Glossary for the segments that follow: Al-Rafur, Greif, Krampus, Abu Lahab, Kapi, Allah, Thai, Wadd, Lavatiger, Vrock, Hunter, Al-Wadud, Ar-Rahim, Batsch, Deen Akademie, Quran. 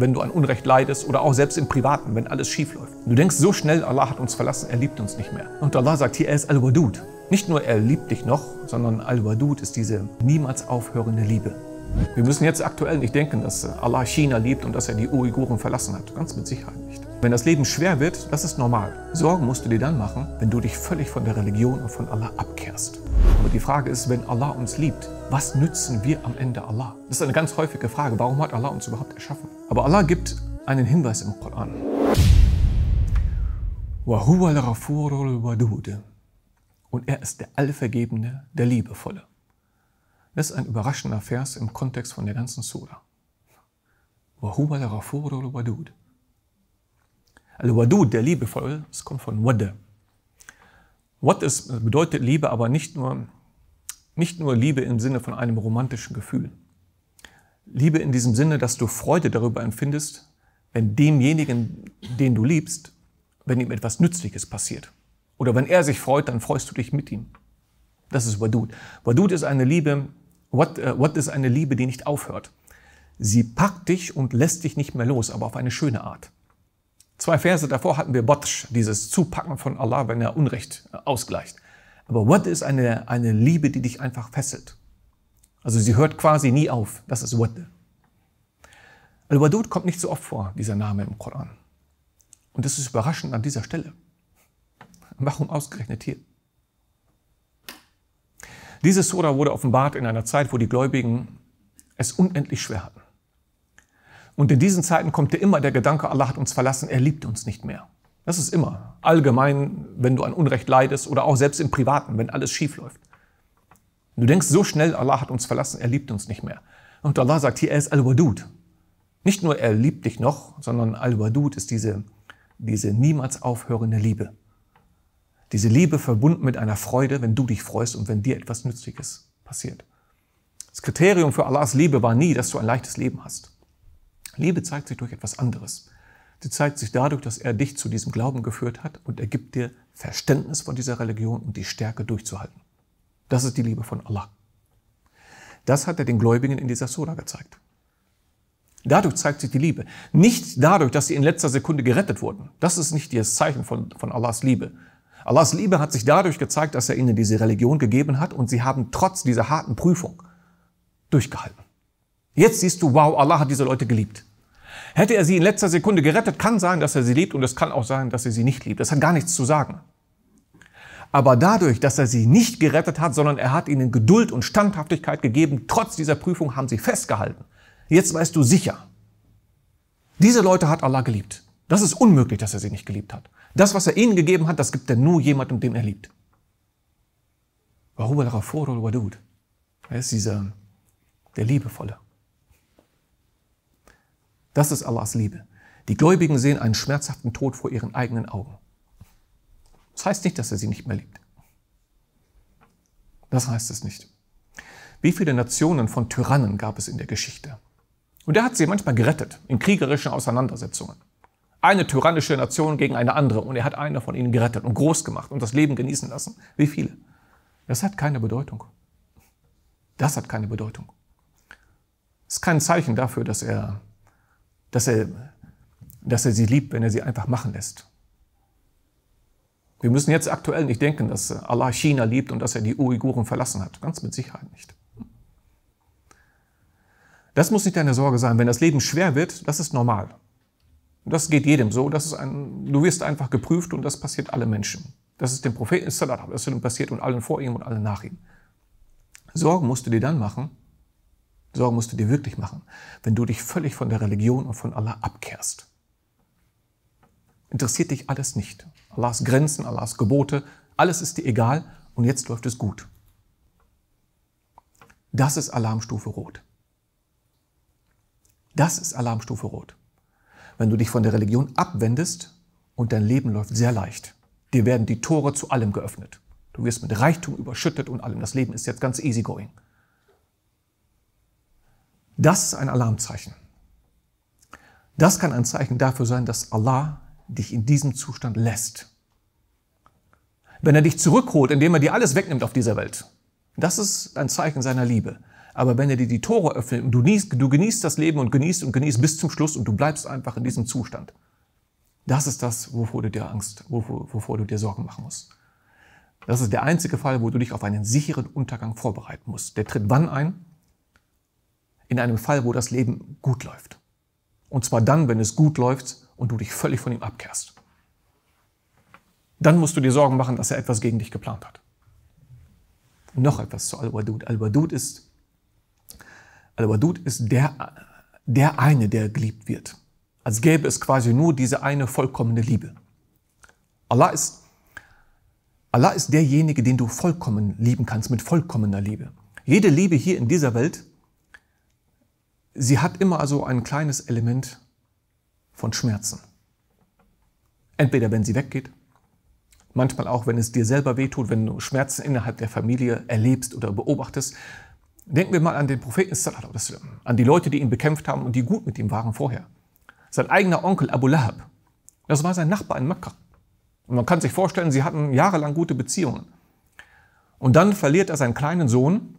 wenn du an Unrecht leidest oder auch selbst im Privaten, wenn alles schief läuft. Du denkst so schnell, Allah hat uns verlassen, er liebt uns nicht mehr. Und Allah sagt hier, er ist Al-Wadud. Nicht nur er liebt dich noch, sondern Al-Wadud ist diese niemals aufhörende Liebe. Wir müssen jetzt aktuell nicht denken, dass Allah China liebt und dass er die Uiguren verlassen hat. Ganz mit Sicherheit nicht. Wenn das Leben schwer wird, das ist normal. Sorgen musst du dir dann machen, wenn du dich völlig von der Religion und von Allah abkehrst. Aber die Frage ist, wenn Allah uns liebt, was nützen wir am Ende Allah? Das ist eine ganz häufige Frage. Warum hat Allah uns überhaupt erschaffen? Aber Allah gibt einen Hinweis im Koran. وَهُوَ الْرَفُورُ الْوَدُودِ. Und er ist der Allvergebende, der Liebevolle. Das ist ein überraschender Vers im Kontext von der ganzen Sura. وَهُوَ الْرَفُورُ الْوَدُودِ. Al-Wadud, der Liebevolle, das kommt von Wadd. Wadd bedeutet Liebe, aber nicht nur Liebe im Sinne von einem romantischen Gefühl. Liebe in diesem Sinne, dass du Freude darüber empfindest, wenn demjenigen, den du liebst, wenn ihm etwas Nützliches passiert. Oder wenn er sich freut, dann freust du dich mit ihm. Das ist Wadud. Wadud ist eine Liebe, Wadd ist eine Liebe, die nicht aufhört. Sie packt dich und lässt dich nicht mehr los, aber auf eine schöne Art. 2 Verse davor hatten wir Batsch, dieses Zupacken von Allah, wenn er Unrecht ausgleicht. Aber Wadd ist eine Liebe, die dich einfach fesselt. Also sie hört quasi nie auf. Das ist Wadd. Al-Wadud kommt nicht so oft vor, dieser Name im Koran. Und das ist überraschend an dieser Stelle. Warum ausgerechnet hier? Diese Sura wurde offenbart in einer Zeit, wo die Gläubigen es unendlich schwer hatten. Und in diesen Zeiten kommt dir immer der Gedanke, Allah hat uns verlassen, er liebt uns nicht mehr. Das ist immer allgemein, wenn du an Unrecht leidest oder auch selbst im Privaten, wenn alles schief läuft. Du denkst so schnell, Allah hat uns verlassen, er liebt uns nicht mehr. Und Allah sagt hier, er ist Al-Wadud. Nicht nur er liebt dich noch, sondern Al-Wadud ist diese niemals aufhörende Liebe. Diese Liebe verbunden mit einer Freude, wenn du dich freust und wenn dir etwas Nützliches passiert. Das Kriterium für Allahs Liebe war nie, dass du ein leichtes Leben hast. Liebe zeigt sich durch etwas anderes. Sie zeigt sich dadurch, dass er dich zu diesem Glauben geführt hat und er gibt dir Verständnis von dieser Religion und die Stärke durchzuhalten. Das ist die Liebe von Allah. Das hat er den Gläubigen in dieser Sura gezeigt. Dadurch zeigt sich die Liebe. Nicht dadurch, dass sie in letzter Sekunde gerettet wurden. Das ist nicht das Zeichen von Allahs Liebe. Allahs Liebe hat sich dadurch gezeigt, dass er ihnen diese Religion gegeben hat und sie haben trotz dieser harten Prüfung durchgehalten. Jetzt siehst du, wow, Allah hat diese Leute geliebt. Hätte er sie in letzter Sekunde gerettet, kann sein, dass er sie liebt und es kann auch sein, dass er sie nicht liebt. Das hat gar nichts zu sagen. Aber dadurch, dass er sie nicht gerettet hat, sondern er hat ihnen Geduld und Standhaftigkeit gegeben, trotz dieser Prüfung haben sie festgehalten. Jetzt weißt du sicher, diese Leute hat Allah geliebt. Das ist unmöglich, dass er sie nicht geliebt hat. Das, was er ihnen gegeben hat, das gibt er nur jemandem, den er liebt. Warum Al-Rafur Al-Wadud? Er ist der Liebevolle. Das ist Allahs Liebe. Die Gläubigen sehen einen schmerzhaften Tod vor ihren eigenen Augen. Das heißt nicht, dass er sie nicht mehr liebt. Das heißt es nicht. Wie viele Nationen von Tyrannen gab es in der Geschichte? Und er hat sie manchmal gerettet, in kriegerischen Auseinandersetzungen. Eine tyrannische Nation gegen eine andere und er hat eine von ihnen gerettet und groß gemacht und das Leben genießen lassen. Wie viele? Das hat keine Bedeutung. Das hat keine Bedeutung. Das ist kein Zeichen dafür, dass er sie liebt, wenn er sie einfach machen lässt. Wir müssen jetzt aktuell nicht denken, dass Allah China liebt und dass er die Uiguren verlassen hat. Ganz mit Sicherheit nicht. Das muss nicht deine Sorge sein. Wenn das Leben schwer wird, das ist normal. Das geht jedem so. Du wirst einfach geprüft und das passiert allen Menschen. Das ist dem Propheten passiert und allen vor ihm und allen nach ihm. Sorgen musst du dir wirklich machen, wenn du dich völlig von der Religion und von Allah abkehrst. Interessiert dich alles nicht. Allahs Grenzen, Allahs Gebote, alles ist dir egal und jetzt läuft es gut. Das ist Alarmstufe Rot. Das ist Alarmstufe Rot. Wenn du dich von der Religion abwendest und dein Leben läuft sehr leicht. Dir werden die Tore zu allem geöffnet. Du wirst mit Reichtum überschüttet und allem. Das Leben ist jetzt ganz easy going. Das ist ein Alarmzeichen. Das kann ein Zeichen dafür sein, dass Allah dich in diesem Zustand lässt. Wenn er dich zurückholt, indem er dir alles wegnimmt auf dieser Welt, das ist ein Zeichen seiner Liebe. Aber wenn er dir die Tore öffnet und du genießt das Leben und genießt bis zum Schluss und du bleibst einfach in diesem Zustand. Das ist das, wovor du dir Sorgen machen musst. Das ist der einzige Fall, wo du dich auf einen sicheren Untergang vorbereiten musst. Der tritt wann ein? In einem Fall, wo das Leben gut läuft. Und zwar dann, wenn es gut läuft und du dich völlig von ihm abkehrst. Dann musst du dir Sorgen machen, dass er etwas gegen dich geplant hat. Noch etwas zu Al-Wadud. Al-Wadud ist der eine, der geliebt wird. Als gäbe es quasi nur diese eine vollkommene Liebe. Allah ist derjenige, den du vollkommen lieben kannst, mit vollkommener Liebe. Jede Liebe hier in dieser Welt, sie hat immer also ein kleines Element von Schmerzen. Entweder wenn sie weggeht, manchmal auch, wenn es dir selber wehtut, wenn du Schmerzen innerhalb der Familie erlebst oder beobachtest. Denken wir mal an den Propheten, an die Leute, die ihn bekämpft haben und die gut mit ihm waren vorher. Sein eigener Onkel Abu Lahab, das war sein Nachbar in Mekka. Und man kann sich vorstellen, sie hatten jahrelang gute Beziehungen. Und dann verliert er seinen kleinen Sohn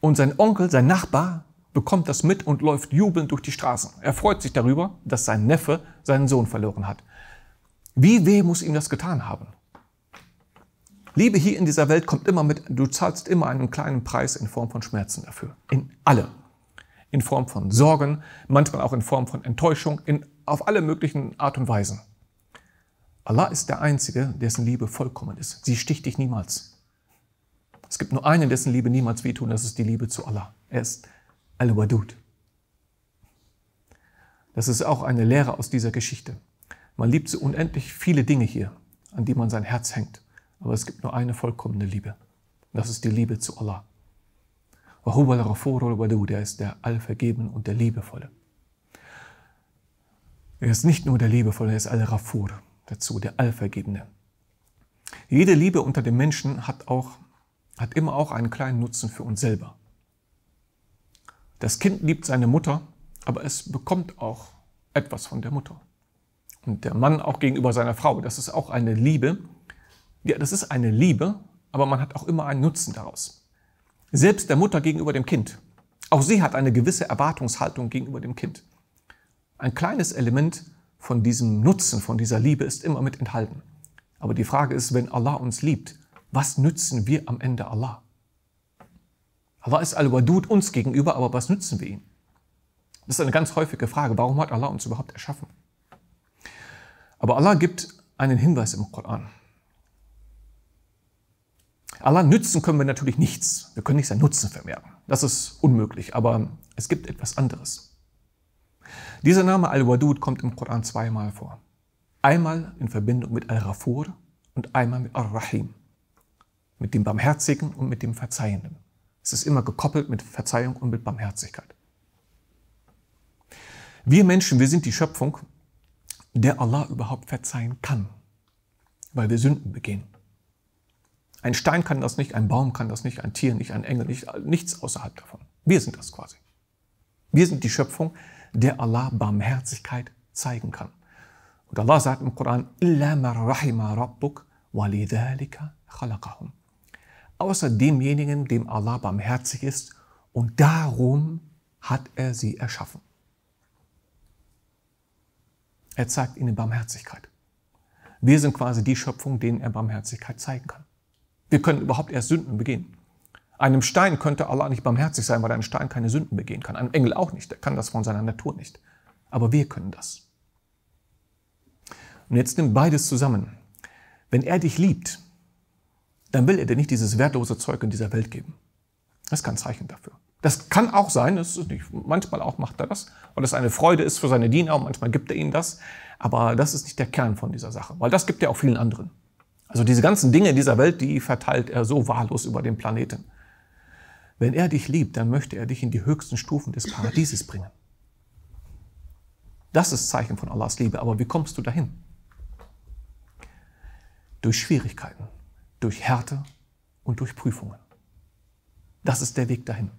und sein Onkel, sein Nachbar, bekommt das mit und läuft jubelnd durch die Straßen. Er freut sich darüber, dass sein Neffe seinen Sohn verloren hat. Wie weh muss ihm das getan haben? Liebe hier in dieser Welt kommt immer mit, du zahlst immer einen kleinen Preis in Form von Schmerzen dafür. In allem. In Form von Sorgen, manchmal auch in Form von Enttäuschung, auf alle möglichen Art und Weisen. Allah ist der Einzige, dessen Liebe vollkommen ist. Sie sticht dich niemals. Es gibt nur einen, dessen Liebe niemals wehtun, das ist die Liebe zu Allah. Er ist Al-Wadud. Das ist auch eine Lehre aus dieser Geschichte. Man liebt so unendlich viele Dinge hier, an die man sein Herz hängt. Aber es gibt nur eine vollkommene Liebe. Das ist die Liebe zu Allah. Er ist der Allvergebene und der Liebevolle. Er ist nicht nur der Liebevolle, er ist Al-Rafur, dazu der Allvergebene. Jede Liebe unter den Menschen hat immer auch einen kleinen Nutzen für uns selber. Das Kind liebt seine Mutter, aber es bekommt auch etwas von der Mutter. Und der Mann auch gegenüber seiner Frau, das ist auch eine Liebe. Ja, das ist eine Liebe, aber man hat auch immer einen Nutzen daraus. Selbst der Mutter gegenüber dem Kind. Auch sie hat eine gewisse Erwartungshaltung gegenüber dem Kind. Ein kleines Element von diesem Nutzen, von dieser Liebe ist immer mit enthalten. Aber die Frage ist, wenn Allah uns liebt, was nützen wir am Ende Allah? Allah ist Al-Wadud uns gegenüber, aber was nützen wir ihm? Das ist eine ganz häufige Frage. Warum hat Allah uns überhaupt erschaffen? Aber Allah gibt einen Hinweis im Koran. Allah nützen können wir natürlich nichts. Wir können nicht seinen Nutzen vermehren. Das ist unmöglich, aber es gibt etwas anderes. Dieser Name Al-Wadud kommt im Koran zweimal vor. Einmal in Verbindung mit Al-Rafur und einmal mit Ar-Rahim. Mit dem Barmherzigen und mit dem Verzeihenden. Es ist immer gekoppelt mit Verzeihung und mit Barmherzigkeit. Wir Menschen, wir sind die Schöpfung, der Allah überhaupt verzeihen kann, weil wir Sünden begehen. Ein Stein kann das nicht, ein Baum kann das nicht, ein Tier nicht, ein Engel nicht, nichts außerhalb davon. Wir sind das quasi. Wir sind die Schöpfung, der Allah Barmherzigkeit zeigen kann. Und Allah sagt im Koran, إِلَّا مَنْ رَحِمَ رَبُّكَ وَلِذَٰلِكَ خَلَقَهُم. Außer demjenigen, dem Allah barmherzig ist und darum hat er sie erschaffen. Er zeigt ihnen Barmherzigkeit. Wir sind quasi die Schöpfung, denen er Barmherzigkeit zeigen kann. Wir können überhaupt erst Sünden begehen. Einem Stein könnte Allah nicht barmherzig sein, weil ein Stein keine Sünden begehen kann. Ein Engel auch nicht, der kann das von seiner Natur nicht. Aber wir können das. Und jetzt nimmt beides zusammen. Wenn er dich liebt, dann will er dir nicht dieses wertlose Zeug in dieser Welt geben. Das ist kein Zeichen dafür. Das kann auch sein, das ist nicht, manchmal auch macht er das, weil das eine Freude ist für seine Diener und manchmal gibt er ihnen das, aber das ist nicht der Kern von dieser Sache, weil das gibt er auch vielen anderen. Also diese ganzen Dinge dieser Welt, die verteilt er so wahllos über den Planeten. Wenn er dich liebt, dann möchte er dich in die höchsten Stufen des Paradieses bringen. Das ist Zeichen von Allahs Liebe, aber wie kommst du dahin? Durch Schwierigkeiten, durch Härte und durch Prüfungen. Das ist der Weg dahin.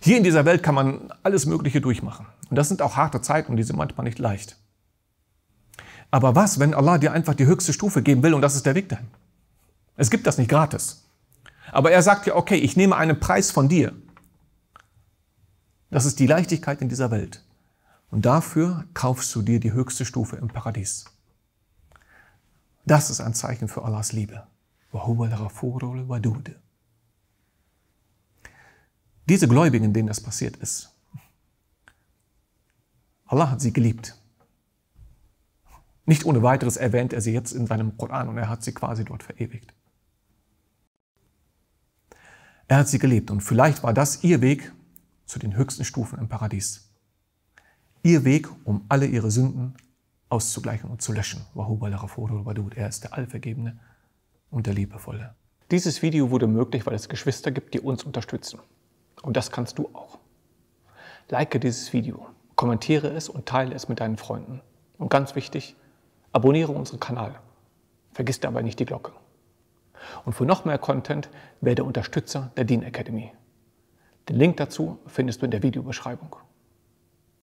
Hier in dieser Welt kann man alles Mögliche durchmachen. Und das sind auch harte Zeiten und die sind manchmal nicht leicht. Aber was, wenn Allah dir einfach die höchste Stufe geben will und das ist der Weg dahin? Es gibt das nicht gratis. Aber er sagt ja, okay, ich nehme einen Preis von dir. Das ist die Leichtigkeit in dieser Welt. Und dafür kaufst du dir die höchste Stufe im Paradies. Das ist ein Zeichen für Allahs Liebe. Diese Gläubigen, denen das passiert ist, Allah hat sie geliebt. Nicht ohne weiteres erwähnt er sie jetzt in seinem Koran und er hat sie quasi dort verewigt. Er hat sie geliebt und vielleicht war das ihr Weg zu den höchsten Stufen im Paradies. Ihr Weg, um alle ihre Sünden auszugleichen und zu löschen. Er ist der Allvergebene und der Liebevolle. Dieses Video wurde möglich, weil es Geschwister gibt, die uns unterstützen. Und das kannst du auch. Like dieses Video, kommentiere es und teile es mit deinen Freunden. Und ganz wichtig, abonniere unseren Kanal. Vergiss dabei nicht die Glocke. Und für noch mehr Content werde Unterstützer der Deen Akademie. Den Link dazu findest du in der Videobeschreibung.